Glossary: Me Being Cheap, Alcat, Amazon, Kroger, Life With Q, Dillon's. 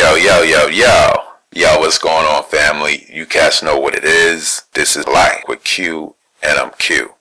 Yo, what's going on, family? You cats know what it is. This is Life With Q, and I'm Q.